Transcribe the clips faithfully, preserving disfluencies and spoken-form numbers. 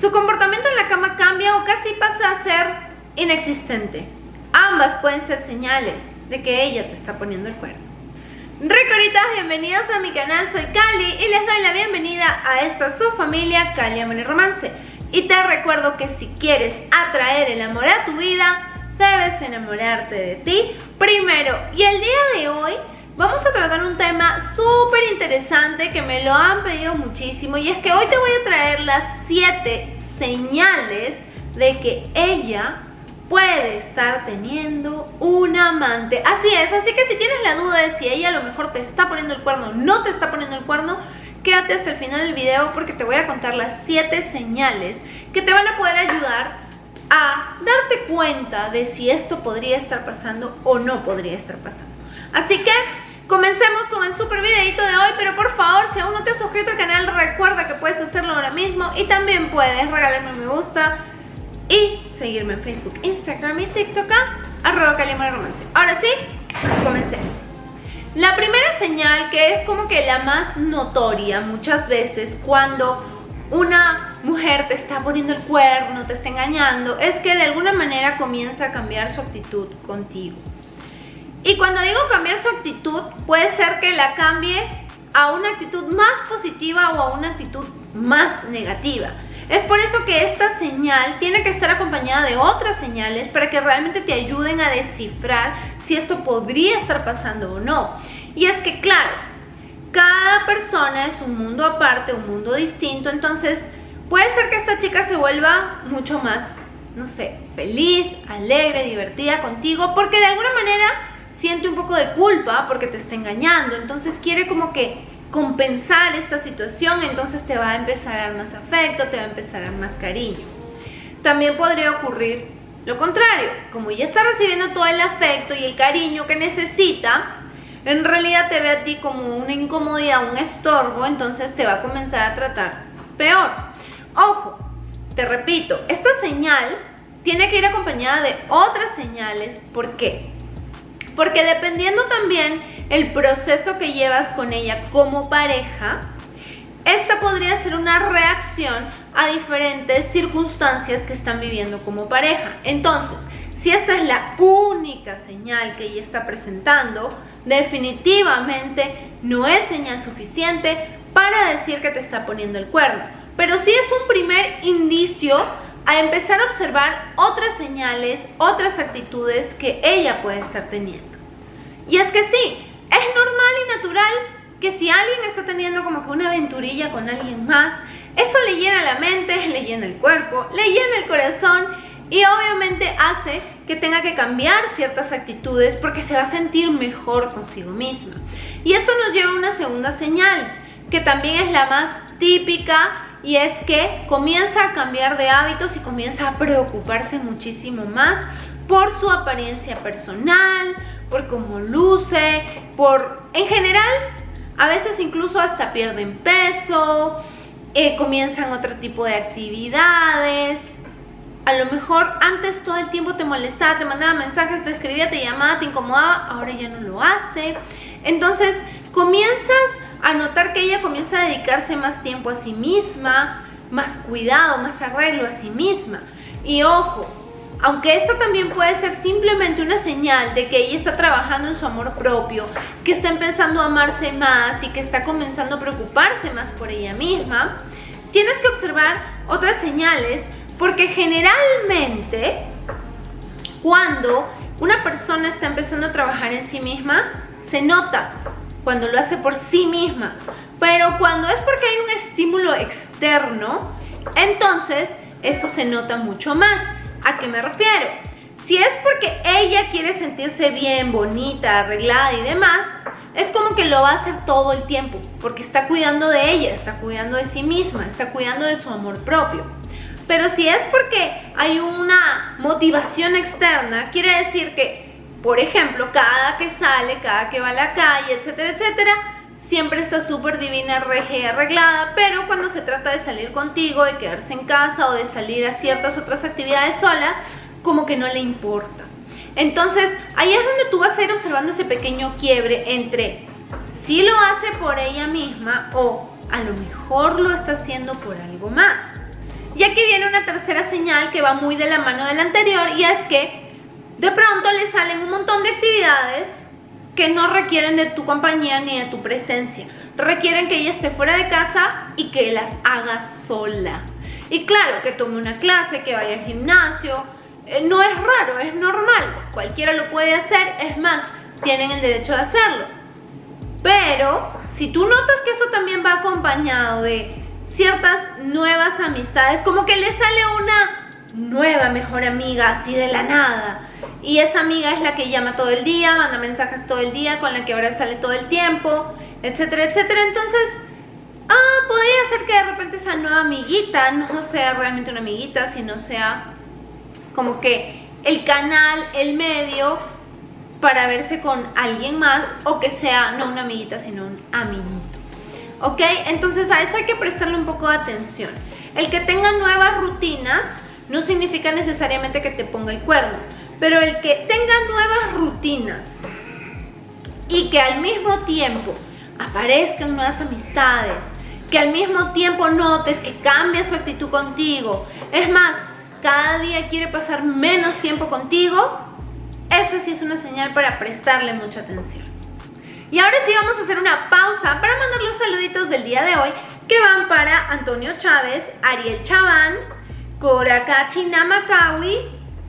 Su comportamiento en la cama cambia o casi pasa a ser inexistente. Ambas pueden ser señales de que ella te está poniendo el cuerno. Ricoritas, bienvenidos a mi canal, soy Kali y les doy la bienvenida a esta su familia, Kali Amor y Romance. Y te recuerdo que si quieres atraer el amor a tu vida, debes enamorarte de ti primero. Y el día de hoy vamos a tratar un tema súper interesante que me lo han pedido muchísimo, y es que hoy te voy a traer las siete señales de que ella puede estar teniendo un amante. Así es, así que si tienes la duda de si ella a lo mejor te está poniendo el cuerno o no te está poniendo el cuerno, quédate hasta el final del video porque te voy a contar las siete señales que te van a poder ayudar a darte cuenta de si esto podría estar pasando o no podría estar pasando. Así que comencemos con el super videito de hoy, pero por favor, si aún no te has suscrito al canal, recuerda que puedes hacerlo ahora mismo y también puedes regalarme un me gusta y seguirme en Facebook, Instagram y TikTok a arroba Kali Amor y Romance. Ahora sí, comencemos. La primera señal, que es como que la más notoria muchas veces cuando una mujer te está poniendo el cuerno, te está engañando, es que de alguna manera comienza a cambiar su actitud contigo. Y cuando digo cambiar su actitud, puede ser que la cambie a una actitud más positiva o a una actitud más negativa. Es por eso que esta señal tiene que estar acompañada de otras señales para que realmente te ayuden a descifrar si esto podría estar pasando o no. Y es que, claro, cada persona es un mundo aparte, un mundo distinto, entonces puede ser que esta chica se vuelva mucho más, no sé, feliz, alegre, divertida contigo, porque de alguna manera siente un poco de culpa porque te está engañando, entonces quiere como que compensar esta situación, entonces te va a empezar a dar más afecto, te va a empezar a dar más cariño. También podría ocurrir lo contrario, como ya está recibiendo todo el afecto y el cariño que necesita, en realidad te ve a ti como una incomodidad, un estorbo, entonces te va a comenzar a tratar peor. Ojo, te repito, esta señal tiene que ir acompañada de otras señales. ¿Por qué? Porque dependiendo también el proceso que llevas con ella como pareja, esta podría ser una reacción a diferentes circunstancias que están viviendo como pareja. Entonces, si esta es la única señal que ella está presentando, definitivamente no es señal suficiente para decir que te está poniendo el cuerno. Pero sí es un primer indicio a empezar a observar otras señales, otras actitudes que ella puede estar teniendo. Y es que sí, es normal y natural que si alguien está teniendo como que una aventurilla con alguien más, eso le llena la mente, le llena el cuerpo, le llena el corazón y obviamente hace que tenga que cambiar ciertas actitudes porque se va a sentir mejor consigo misma. Y esto nos lleva a una segunda señal, que también es la más típica, y es que comienza a cambiar de hábitos y comienza a preocuparse muchísimo más por su apariencia personal, por cómo luce, por, en general, a veces incluso hasta pierden peso, eh, comienzan otro tipo de actividades. A lo mejor antes todo el tiempo te molestaba, te mandaba mensajes, te escribía, te llamaba, te incomodaba, ahora ya no lo hace. Entonces comienzas a notar que ella comienza a dedicarse más tiempo a sí misma, más cuidado, más arreglo a sí misma. Y ojo, aunque esta también puede ser simplemente una señal de que ella está trabajando en su amor propio, que está empezando a amarse más y que está comenzando a preocuparse más por ella misma, tienes que observar otras señales, porque generalmente cuando una persona está empezando a trabajar en sí misma, se nota cuando lo hace por sí misma, pero cuando es porque hay un estímulo externo, entonces eso se nota mucho más. ¿A qué me refiero? Si es porque ella quiere sentirse bien, bonita, arreglada y demás, es como que lo va a hacer todo el tiempo, porque está cuidando de ella, está cuidando de sí misma, está cuidando de su amor propio. Pero si es porque hay una motivación externa, quiere decir que, por ejemplo, cada que sale, cada que va a la calle, etcétera, etcétera, siempre está súper divina, regia y arreglada, pero cuando se trata de salir contigo, de quedarse en casa o de salir a ciertas otras actividades sola, como que no le importa. Entonces, ahí es donde tú vas a ir observando ese pequeño quiebre entre si lo hace por ella misma o a lo mejor lo está haciendo por algo más. Y aquí viene señal que va muy de la mano de la anterior, y es que de pronto le salen un montón de actividades que no requieren de tu compañía ni de tu presencia. Requieren que ella esté fuera de casa y que las hagas sola. Y claro, que tome una clase, que vaya al gimnasio, eh, no es raro, es normal. Cualquiera lo puede hacer, es más, tienen el derecho de hacerlo. Pero si tú notas que eso también va acompañado de ciertas nuevas amistades, como que le sale una nueva mejor amiga así de la nada, y esa amiga es la que llama todo el día, manda mensajes todo el día, con la que ahora sale todo el tiempo, etcétera, etcétera. Entonces, ah, podría ser que de repente esa nueva amiguita no sea realmente una amiguita, sino sea como que el canal, el medio para verse con alguien más, o que sea no una amiguita, sino un amiguito. ¿Ok? Entonces a eso hay que prestarle un poco de atención. El que tenga nuevas rutinas no significa necesariamente que te ponga el cuerno, pero el que tenga nuevas rutinas y que al mismo tiempo aparezcan nuevas amistades, que al mismo tiempo notes que cambia su actitud contigo, es más, cada día quiere pasar menos tiempo contigo, esa sí es una señal para prestarle mucha atención. Y ahora sí vamos a hacer una pausa para mandar los saluditos del día de hoy, que van para Antonio Chávez, Ariel Chaván, Korakachi Namakawi,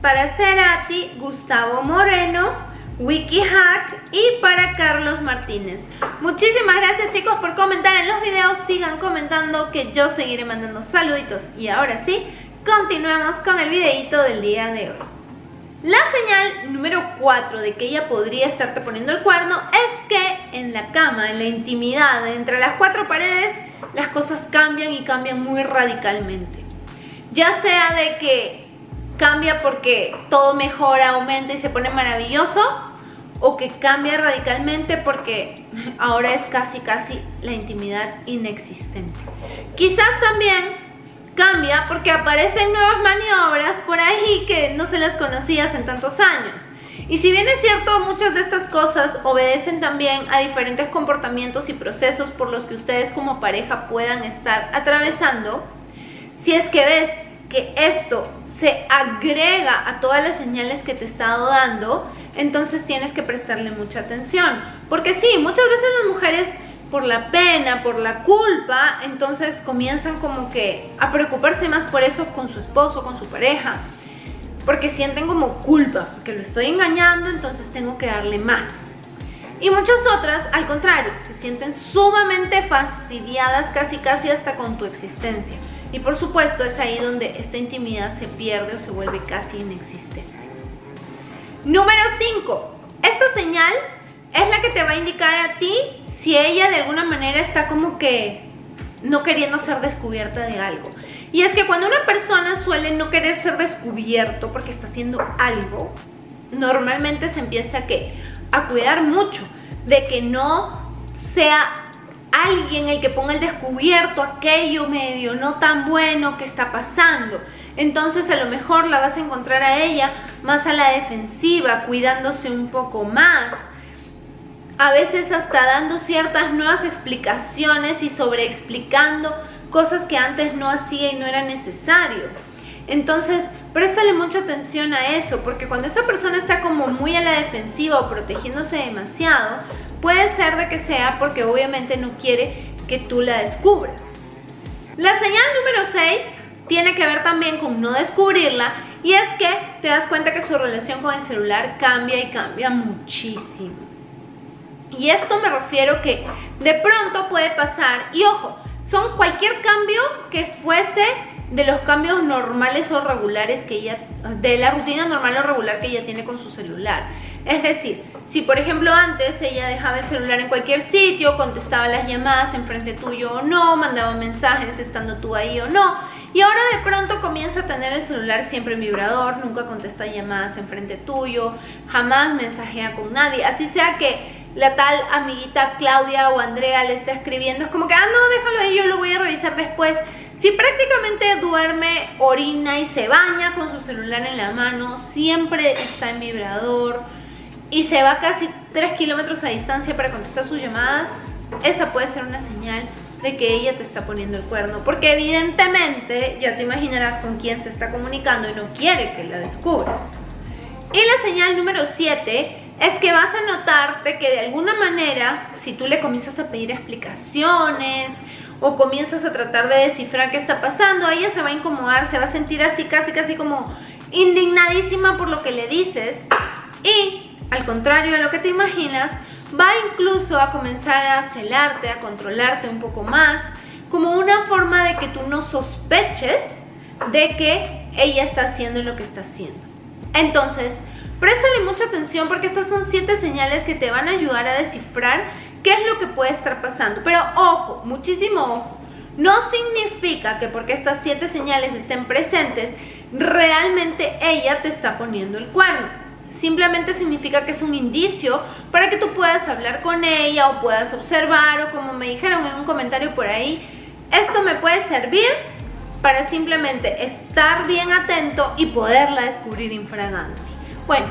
para Cerati, Gustavo Moreno, Wiki Hack y para Carlos Martínez. Muchísimas gracias, chicos, por comentar en los videos. Sigan comentando que yo seguiré mandando saluditos. Y ahora sí, continuemos con el videito del día de hoy. La señal número cuatro de que ella podría estarte poniendo el cuerno es que en la cama, en la intimidad, entre las cuatro paredes, las cosas cambian y cambian muy radicalmente. Ya sea de que cambia porque todo mejora, aumenta y se pone maravilloso, o que cambia radicalmente porque ahora es casi casi la intimidad inexistente. Quizás también cambia porque aparecen nuevas maniobras por ahí que no se las conocías en tantos años. Y si bien es cierto, muchas de estas cosas obedecen también a diferentes comportamientos y procesos por los que ustedes como pareja puedan estar atravesando, si es que ves que esto se agrega a todas las señales que te he estado dando, entonces tienes que prestarle mucha atención. Porque sí, muchas veces las mujeres, por la pena, por la culpa, entonces comienzan como que a preocuparse más por eso con su esposo, con su pareja, porque sienten como culpa, porque lo estoy engañando, entonces tengo que darle más. Y muchas otras, al contrario, se sienten sumamente fastidiadas casi casi hasta con tu existencia. Y por supuesto es ahí donde esta intimidad se pierde o se vuelve casi inexistente. Número cinco. Esta señal es la que te va a indicar a ti si ella de alguna manera está como que no queriendo ser descubierta de algo. Y es que cuando una persona suele no querer ser descubierto porque está haciendo algo, normalmente se empieza a, ¿qué? A cuidar mucho de que no sea alguien el que ponga el descubierto aquello medio no tan bueno que está pasando. Entonces a lo mejor la vas a encontrar a ella más a la defensiva, cuidándose un poco más, a veces hasta dando ciertas nuevas explicaciones y sobreexplicando cosas que antes no hacía y no era necesario. Entonces, préstale mucha atención a eso, porque cuando esa persona está como muy a la defensiva o protegiéndose demasiado, puede ser de que sea porque obviamente no quiere que tú la descubras. La señal número seis tiene que ver también con no descubrirla, y es que te das cuenta que su relación con el celular cambia y cambia muchísimo. Y esto me refiero que de pronto puede pasar, y ojo, son cualquier cambio que fuese de los cambios normales o regulares que ella, de la rutina normal o regular que ella tiene con su celular. Es decir, si por ejemplo antes ella dejaba el celular en cualquier sitio, contestaba las llamadas enfrente tuyo o no, mandaba mensajes estando tú ahí o no, y ahora de pronto comienza a tener el celular siempre en vibrador, nunca contesta llamadas enfrente tuyo, jamás mensajea con nadie, así sea que la tal amiguita Claudia o Andrea le está escribiendo, es como que, ah, no, déjalo ahí, yo lo voy a revisar después. Si prácticamente duerme, orina y se baña con su celular en la mano, siempre está en vibrador y se va casi tres kilómetros a distancia para contestar sus llamadas, esa puede ser una señal de que ella te está poniendo el cuerno, porque evidentemente ya te imaginarás con quién se está comunicando y no quiere que la descubras. Y la señal número siete es que vas a notarte que de alguna manera, si tú le comienzas a pedir explicaciones o comienzas a tratar de descifrar qué está pasando, ella se va a incomodar, se va a sentir así casi casi como indignadísima por lo que le dices, y al contrario de lo que te imaginas, va incluso a comenzar a celarte, a controlarte un poco más, como una forma de que tú no sospeches de que ella está haciendo lo que está haciendo. Entonces, préstale mucha atención, porque estas son siete señales que te van a ayudar a descifrar qué es lo que puede estar pasando. Pero ojo, muchísimo ojo, no significa que porque estas siete señales estén presentes, realmente ella te está poniendo el cuerno. Simplemente significa que es un indicio para que tú puedas hablar con ella o puedas observar, o como me dijeron en un comentario por ahí, esto me puede servir para simplemente estar bien atento y poderla descubrir infragante. Bueno,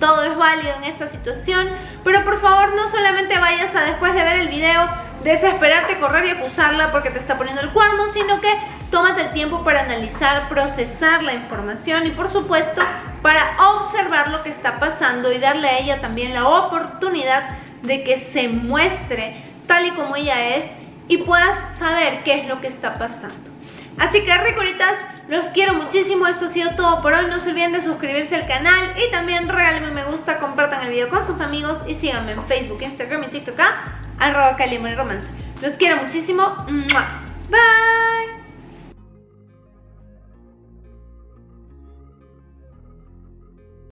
todo es válido en esta situación, pero por favor no solamente vayas a, después de ver el video, desesperarte, correr y acusarla porque te está poniendo el cuerno, sino que tómate el tiempo para analizar, procesar la información y por supuesto para observar lo que está pasando y darle a ella también la oportunidad de que se muestre tal y como ella es y puedas saber qué es lo que está pasando. Así que ricoritas, los quiero muchísimo, esto ha sido todo por hoy, no se olviden de suscribirse al canal y también regálenme me gusta, compartan el video con sus amigos y síganme en Facebook, Instagram y TikTok, arroba Kali Amor y Romance. Los quiero muchísimo, bye.